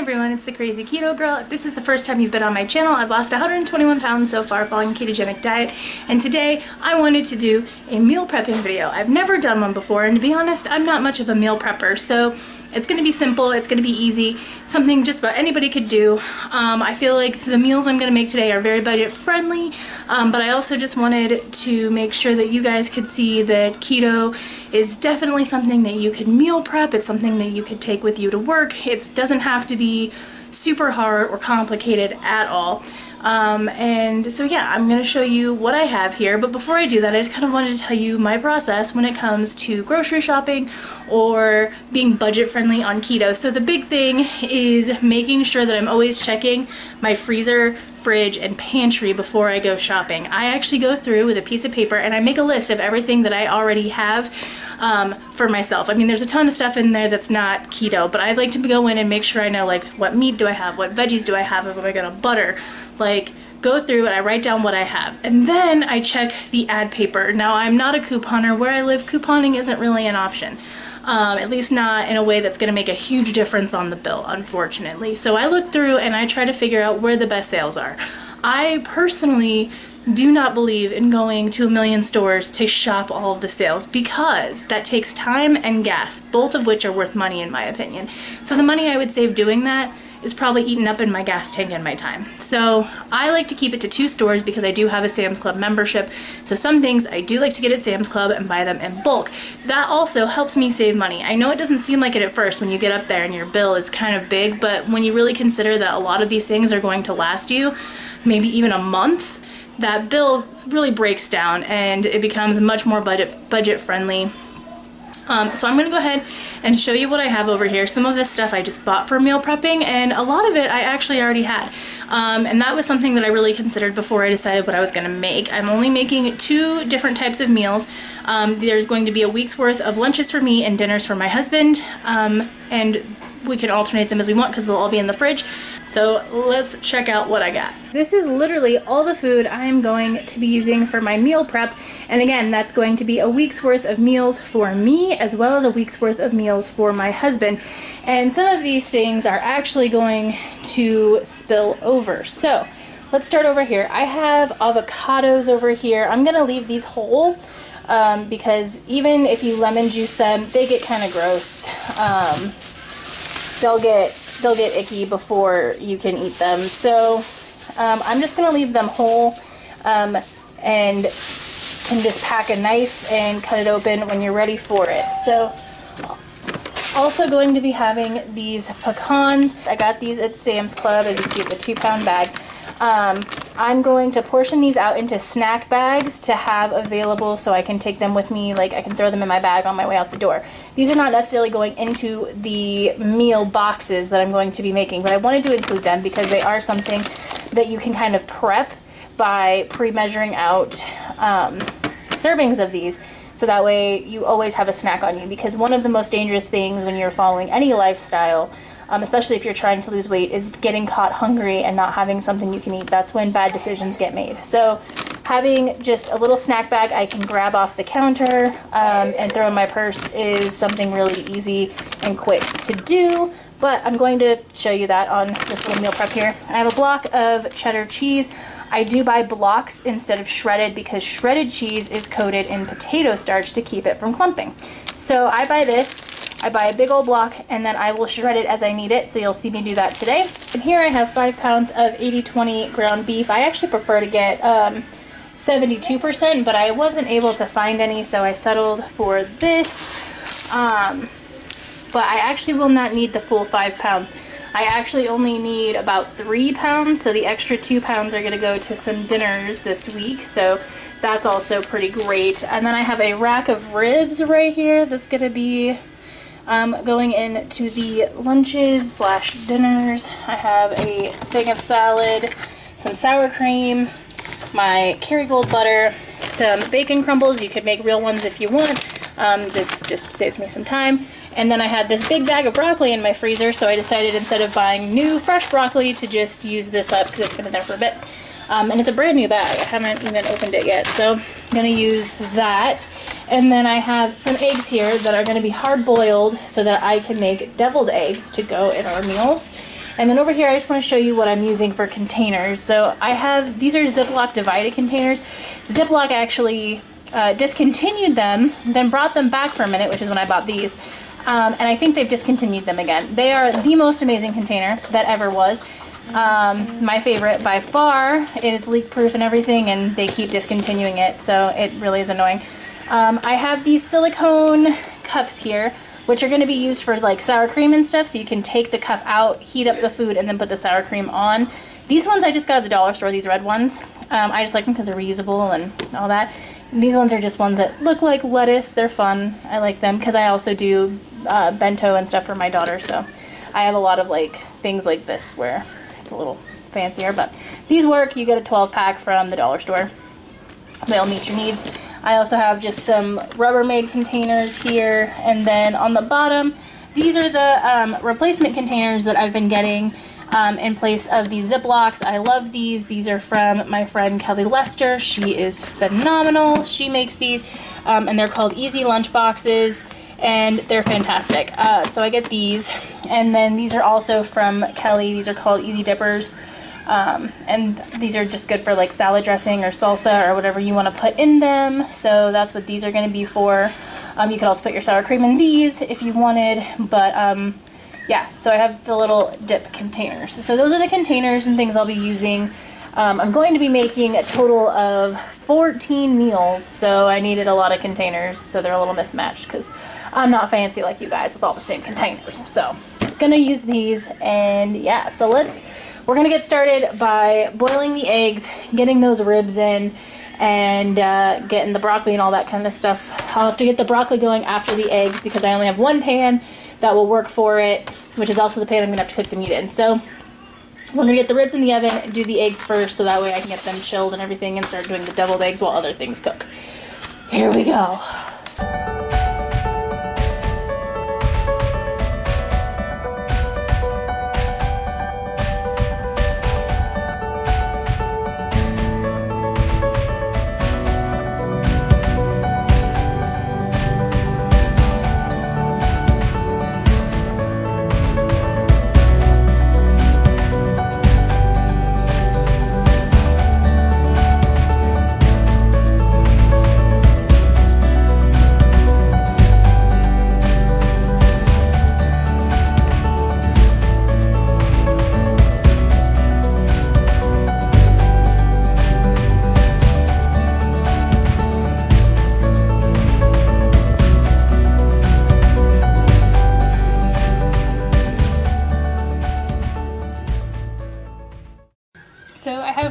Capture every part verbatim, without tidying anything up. everyone, it's the Crazy Keto Girl. If this is the first time you've been on my channel, I've lost one hundred twenty-one pounds so far following a ketogenic diet, and today I wanted to do a meal prepping video. I've never done one before, and to be honest, I'm not much of a meal prepper, so it's going to be simple, it's going to be easy, something just about anybody could do. Um, I feel like the meals I'm going to make today are very budget friendly, um, but I also just wanted to make sure that you guys could see that keto is definitely something that you could meal prep, it's something that you could take with you to work, it doesn't have to be super hard or complicated at all. Um, and so yeah, I'm going to show you what I have here, but before I do that, I just kind of wanted to tell you my process when it comes to grocery shopping or being budget friendly on keto. So the big thing is making sure that I'm always checking my freezer, fridge, and pantry before I go shopping. I actually go through with a piece of paper and I make a list of everything that I already have um, for myself. I mean, there's a ton of stuff in there that's not keto, but I like to go in and make sure I know, like, what meat do I have, what veggies do I have, if I'm gonna butter, like Like, go through and I write down what I have. And then I check the ad paper. Now, I'm not a couponer. Where I live, couponing isn't really an option. Um, at least not in a way that's going to make a huge difference on the bill, unfortunately. So I look through and I try to figure out where the best sales are. I personally do not believe in going to a million stores to shop all of the sales, because that takes time and gas, both of which are worth money in my opinion. So the money I would save doing that is probably eaten up in my gas tank and my time. So I like to keep it to two stores because I do have a Sam's Club membership. So some things I do like to get at Sam's Club and buy them in bulk. That also helps me save money. I know it doesn't seem like it at first when you get up there and your bill is kind of big, but when you really consider that a lot of these things are going to last you maybe even a month, that bill really breaks down and it becomes much more budget budget friendly. Um, so I'm going to go ahead and show you what I have over here. Some of this stuff I just bought for meal prepping, and a lot of it I actually already had. Um, and that was something that I really considered before I decided what I was going to make. I'm only making two different types of meals. Um, there's going to be a week's worth of lunches for me and dinners for my husband. Um, and we can alternate them as we want because they'll all be in the fridge. So let's check out what I got. This is literally all the food I'm going to be using for my meal prep. And again, that's going to be a week's worth of meals for me as well as a week's worth of meals for my husband. And some of these things are actually going to spill over. So let's start over here. I have avocados over here. I'm gonna leave these whole um, because even if you lemon juice them, they get kind of gross. Um, they'll get they'll get icky before you can eat them, so um, I'm just gonna leave them whole um, and can just pack a knife and cut it open when you're ready for it. So also going to be having these pecans. I got these at Sam's Club, as you can see, the two pound bag. um, I'm going to portion these out into snack bags to have available so I can take them with me, like I can throw them in my bag on my way out the door. These are not necessarily going into the meal boxes that I'm going to be making, but I wanted to include them because they are something that you can kind of prep by pre-measuring out um, servings of these. So that way you always have a snack on you, because one of the most dangerous things when you're following any lifestyle, Um, especially if you're trying to lose weight, is getting caught hungry and not having something you can eat. That's when bad decisions get made. So having just a little snack bag I can grab off the counter um, and throw in my purse is something really easy and quick to do. But I'm going to show you that on this little meal prep here. I have a block of cheddar cheese. I do buy blocks instead of shredded because shredded cheese is coated in potato starch to keep it from clumping. So I buy this. I buy a big old block and then I will shred it as I need it, so you'll see me do that today. And here I have five pounds of eighty twenty ground beef. I actually prefer to get um, seventy-two percent, but I wasn't able to find any, so I settled for this. Um, but I actually will not need the full five pounds. I actually only need about three pounds, so the extra two pounds are going to go to some dinners this week, so that's also pretty great. And then I have a rack of ribs right here that's going to be Um, going into the lunches slash dinners. I have a thing of salad, some sour cream, my Kerrygold butter, some bacon crumbles. You could make real ones if you want. Um, this just saves me some time. And then I had this big bag of broccoli in my freezer, so I decided instead of buying new fresh broccoli to just use this up because it's been in there for a bit. Um, and it's a brand new bag. I haven't even opened it yet, so I'm going to use that. And then I have some eggs here that are going to be hard boiled so that I can make deviled eggs to go in our meals. And then over here, I just want to show you what I'm using for containers. So I have, these are Ziploc divided containers. Ziploc actually uh, discontinued them, then brought them back for a minute, which is when I bought these. Um, and I think they've discontinued them again. They are the most amazing container that ever was. Um, my favorite by far. It is leak proof and everything, and they keep discontinuing it, so it really is annoying. Um, I have these silicone cups here, which are going to be used for like sour cream and stuff, so you can take the cup out, heat up the food, and then put the sour cream on. These ones I just got at the dollar store, these red ones. Um, I just like them because they're reusable and all that. And these ones are just ones that look like lettuce. They're fun. I like them because I also do uh, bento and stuff for my daughter, so I have a lot of like things like this where it's a little fancier, but these work. You get a twelve pack from the dollar store. They'll meet your needs. I also have just some Rubbermaid containers here, and then on the bottom, these are the um, replacement containers that I've been getting um, in place of these Ziplocs. I love these. These are from my friend Kelly Lester. She is phenomenal. She makes these, um, and they're called Easy Lunchboxes, and they're fantastic. Uh, so I get these, and then these are also from Kelly. These are called Easy Dippers. Um, and these are just good for like salad dressing or salsa or whatever you want to put in them. So that's what these are going to be for. Um, you could also put your sour cream in these if you wanted. But um, yeah, so I have the little dip containers. So those are the containers and things I'll be using. Um, I'm going to be making a total of fourteen meals. So I needed a lot of containers. So they're a little mismatched because I'm not fancy like you guys with all the same containers. So I'm going to use these. And yeah, so let's... We're going to get started by boiling the eggs, getting those ribs in, and uh, getting the broccoli and all that kind of stuff. I'll have to get the broccoli going after the eggs because I only have one pan that will work for it, which is also the pan I'm going to have to cook the meat in. So we're going to get the ribs in the oven, do the eggs first, so that way I can get them chilled and everything and start doing the deviled eggs while other things cook. Here we go.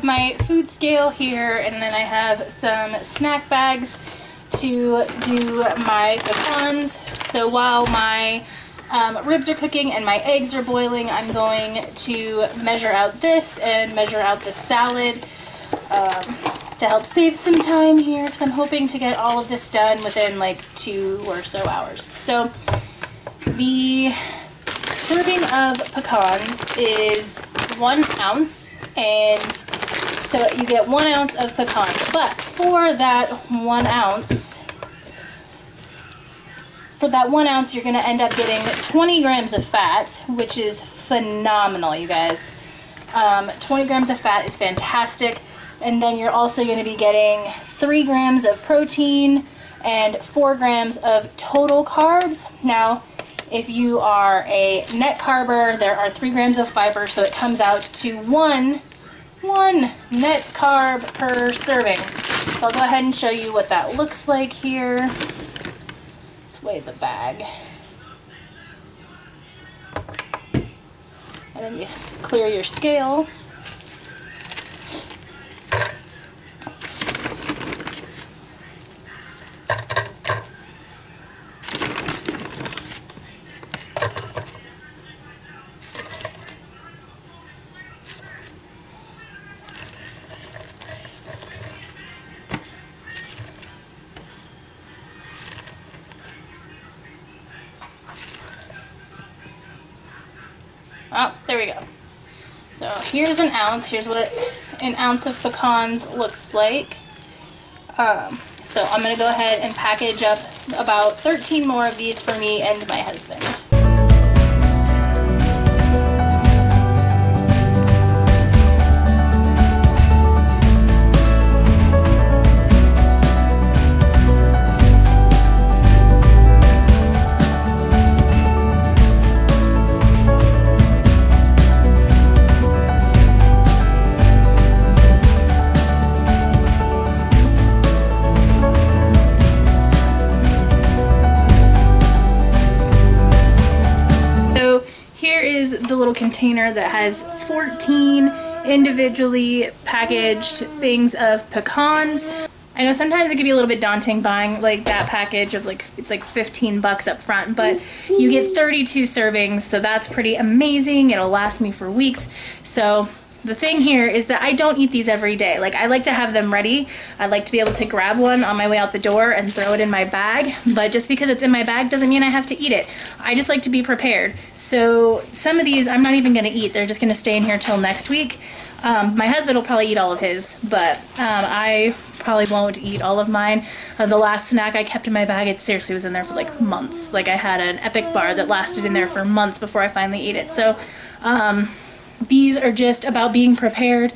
My food scale here, and then I have some snack bags to do my pecans. So while my um, ribs are cooking and my eggs are boiling, I'm going to measure out this and measure out the salad um, to help save some time here because I'm hoping to get all of this done within like two or so hours. So the serving of pecans is one ounce, and so you get one ounce of pecans, but for that one ounce, for that one ounce, you're gonna end up getting twenty grams of fat, which is phenomenal, you guys. Um, twenty grams of fat is fantastic. And then you're also gonna be getting three grams of protein and four grams of total carbs. Now, if you are a net carber, there are three grams of fiber, so it comes out to one one net carb per serving. So I'll go ahead and show you what that looks like here. Let's weigh the bag. And then you clear your scale. Oh, there we go. So here's an ounce. Here's what an ounce of pecans looks like. Um, so I'm going to go ahead and package up about thirteen more of these for me and my husband. the little container that has fourteen individually packaged things of pecans. I know sometimes it can be a little bit daunting buying like that package of like, it's like fifteen bucks up front, but you get thirty-two servings, so that's pretty amazing. It'll last me for weeks. So the thing here is that I don't eat these every day. Like, I like to have them ready. I like to be able to grab one on my way out the door and throw it in my bag, but just because it's in my bag doesn't mean I have to eat it. I just like to be prepared. So some of these I'm not even gonna eat. They're just gonna stay in here till next week. Um, my husband will probably eat all of his, but um, I probably won't eat all of mine. Uh, the last snack I kept in my bag, it seriously was in there for like months. Like, I had an Epic bar that lasted in there for months before I finally ate it. So um, these are just about being prepared.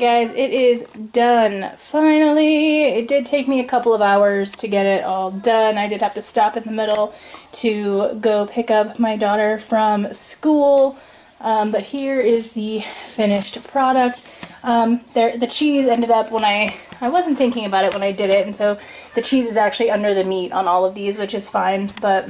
Guys, it is done finally. It did take me a couple of hours to get it all done. I did have to stop in the middle to go pick up my daughter from school, um, but here is the finished product. Um, there, the cheese ended up when I I wasn't thinking about it when I did it, and so the cheese is actually under the meat on all of these, which is fine, but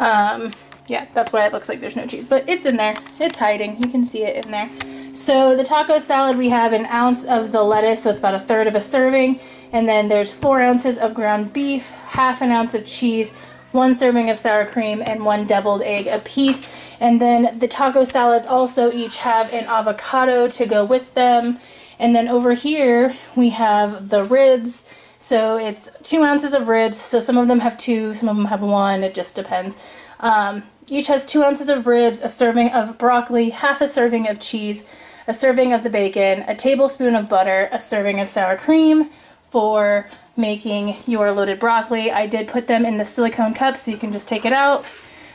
um, yeah, that's why it looks like there's no cheese, but it's in there. It's hiding. You can see it in there. So the taco salad, we have an ounce of the lettuce, so it's about a third of a serving, and then there's four ounces of ground beef, half an ounce of cheese, one serving of sour cream, and one deviled egg apiece. And then the taco salads also each have an avocado to go with them. And then over here we have the ribs, so it's two ounces of ribs, so some of them have two, some of them have one, it just depends. Um, each has two ounces of ribs, a serving of broccoli, half a serving of cheese, a serving of the bacon, a tablespoon of butter, a serving of sour cream for making your loaded broccoli. I did put them in the silicone cup so you can just take it out.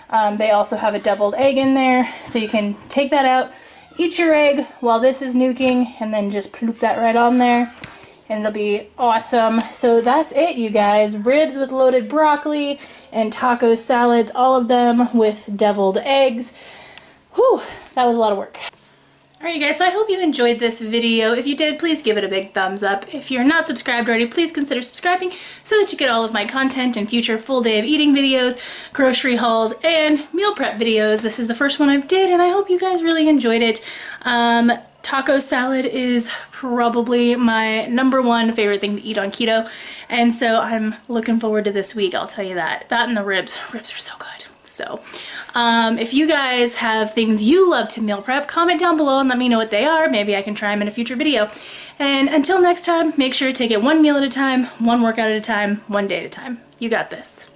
Um, they also have a deviled egg in there, so you can take that out, eat your egg while this is nuking, and then just ploop that right on there, and it'll be awesome. So that's it, you guys. Ribs with loaded broccoli and taco salads, all of them with deviled eggs. Whew, that was a lot of work. Alright, you guys, so I hope you enjoyed this video. If you did, please give it a big thumbs up. If you're not subscribed already, please consider subscribing so that you get all of my content and future full day of eating videos, grocery hauls, and meal prep videos. This is the first one I did, and I hope you guys really enjoyed it. Um, taco salad is probably my number one favorite thing to eat on keto, and so I'm looking forward to this week, I'll tell you that. That and the ribs. Ribs are so good. So um, if you guys have things you love to meal prep, comment down below and let me know what they are. Maybe I can try them in a future video. And until next time, make sure to take it one meal at a time, one workout at a time, one day at a time. You got this.